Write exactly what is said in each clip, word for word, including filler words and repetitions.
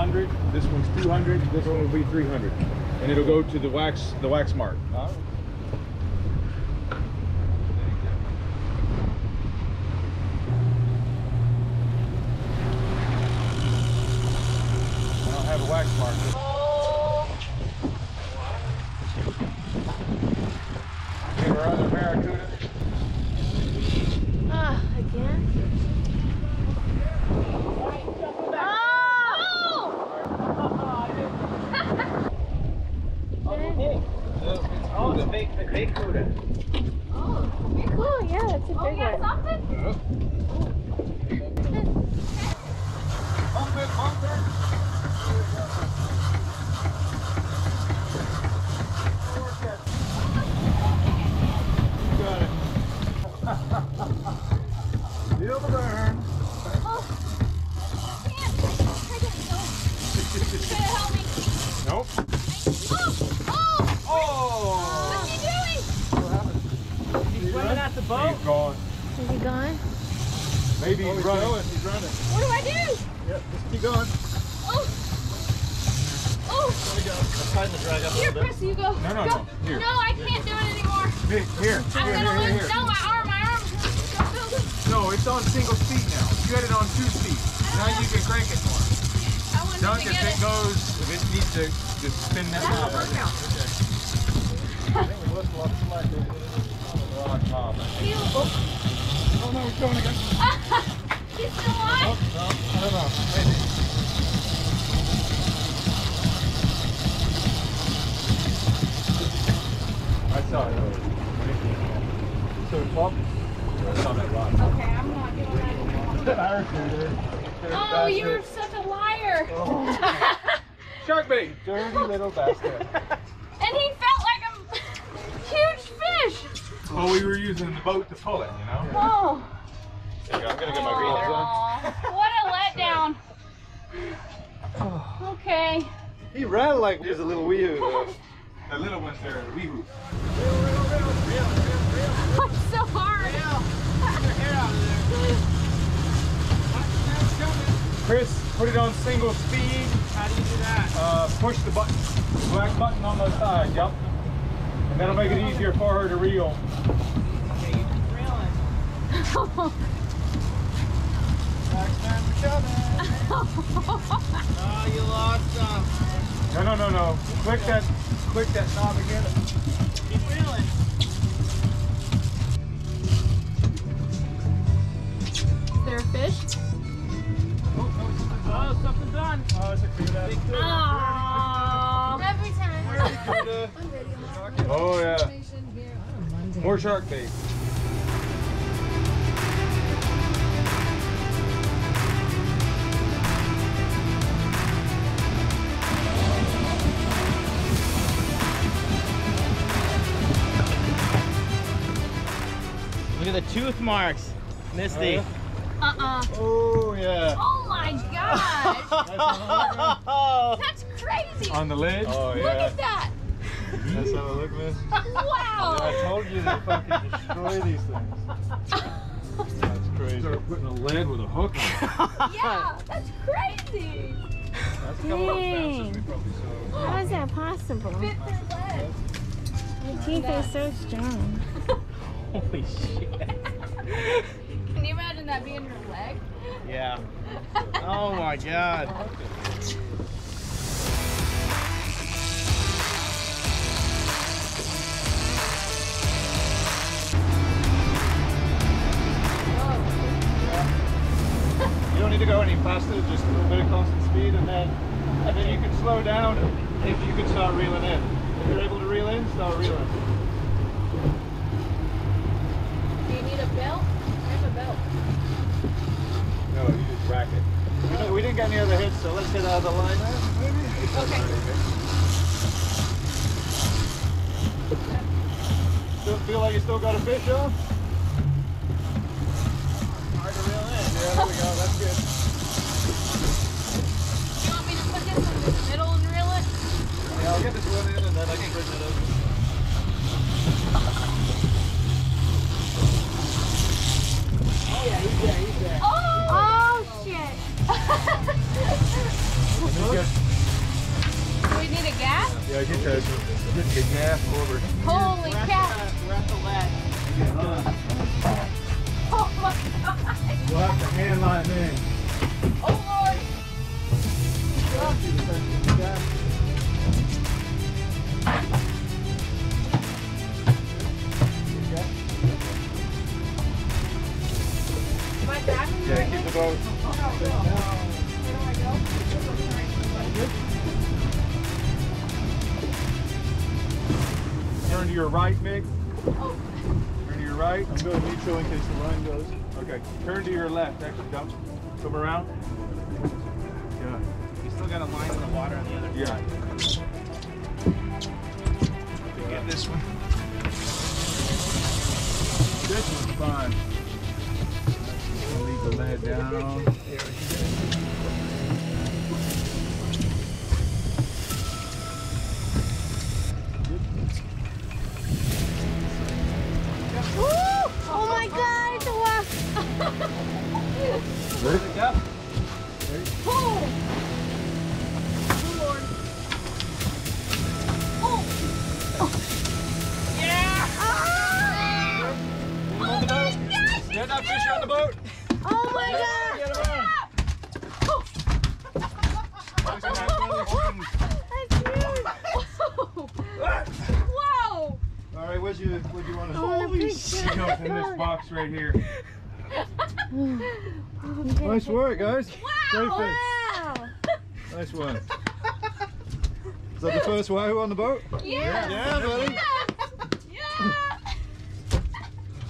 one hundred, this one's two hundred, this one will be three hundred, and it'll go to the wax the wax mark. All right. I don't have a wax mark. Maybe he's running. Going. He's running. What do I do? Yep, just keep going. Oh! Oh! There we go. I'm trying to drag up here, a little bit. Chris, you go. No, no, go. no. Here. No, I can't do it anymore. Here, here. I'm here, gonna here, lose. Here. No, my arm, my arm. No, it's on single speed now. You had it on two speed. Now know. you can crank it more. I want Dunk, to if it, it goes, if it needs to, just spin that. That's a workout. I think we lost a lot of slack there. We're on top. Oh. Oh no, it's going again. He's still on? Oh, no, I don't know. Maybe. I saw it earlier. So it's up? I saw that rod. Okay, I'm not doing that anymore. Oh, you're such a liar. Oh. Sharkbait! Dirty little bastard. And he felt like a huge fish. Well, we were using the boat to pull it, you know? Oh. There you go. I'm going to get my green gloves on. What a letdown. Oh. Okay. He rattled like there's a little wee-hoo. The little one's there, the wee-hoo. It's so hard. Chris, put it on single speed. How do you do that? Uh, push the button. Black button on the side, yep. That'll make it easier for her to reel. Okay, you can reel it. Oh, you lost some. No, no, no, no. Click that, click that knob again. Keep reeling. Is there a fish? Oh, oh, oh something's on. Oh, it's a Kuta. Big Kuta. Aww. Every time. Where are you, Kuta? Oh yeah, more shark bait. Look at the tooth marks, Misty. Uh-uh. Oh yeah. Oh my gosh. That's crazy. On the lid. Oh yeah. Look at that. That's how it look, miss. Wow! I told you they fucking destroy these things. That's crazy. Start putting a lead with a hook on it. Yeah, that's crazy. That's a couple of bounces we probably saw. How is that possible? Fit their lead. My teeth are so strong. Holy shit. Can you imagine that being her leg? Yeah. Oh my god. You don't need to go any faster, just a little bit of constant speed, and then and then you can slow down if you can start reeling in. If you're able to reel in, start reeling. Do you need a belt? I have a belt. No, you just rack it. Oh. No, we didn't get any other hits, so let's get out of the line now, maybe? Okay. Okay. Still feel like you still got a fish off? Hard to reel in. Yeah, there we go, that's good. You want me to put this in the middle and reel it? Yeah, I'll get this one in and then I can bring it over. Oh yeah, he's there, he's there. Oh, oh shit! huh? Oh my God! Lock the hand line in. Oh Lord! Am I diving? Yeah, right keep the boat. Oh, no, no. Where do I go? Turn to your right, Mick. Oh. Right, I'm going neutral in case the line goes. Okay, turn to your left. Actually, dump. Come around. Yeah. You still got a line in the water on the other yeah. side. Yeah. Get this one. This one's fine. Leave the lead down. There we go. Where'd it go? Oh! Oh, Lord. Oh! Oh. Yeah! Ah. Oh, my gosh! There's not fish on the boat! Oh, my God! Get around! Oh! That's huge! Whoa! All right, what'd you, what'd you want to do? Holy shit! In this box right here. Nice work, guys. Wow! wow. Nice one. Is that the first Wahoo on the boat? Yeah. Yeah, yeah buddy. Yeah.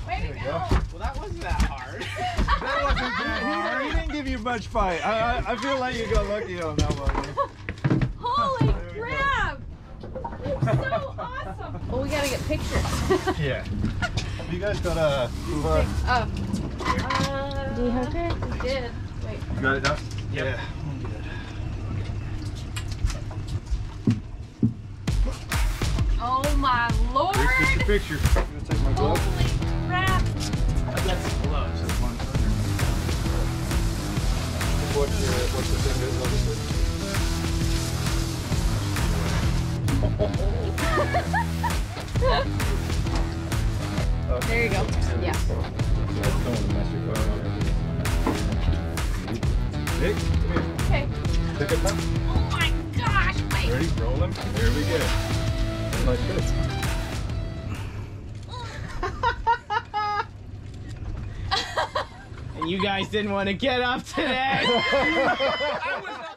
Way to go. go. Well, that wasn't that hard. That wasn't that hard. He didn't give you much fight. I, I, I feel like you got lucky on that one. Holy crap! That's so awesome. Well, we gotta get pictures. Yeah. Have you guys got a? Uh, uh, Uh, do you have it? We did. Wait. You got it up? Yep. Yeah. I'm good. Oh my Lord! Here's your picture. I'm gonna take my gloves. Holy crap! I got some gloves. What's your what's the thing is obviously? There you go. Yeah. I don't want to mess your car around. Nick, come here. Okay. Pick it up. Oh my gosh, wait. Ready? Roll him. There we go. Like this. And you guys didn't want to get up today. I was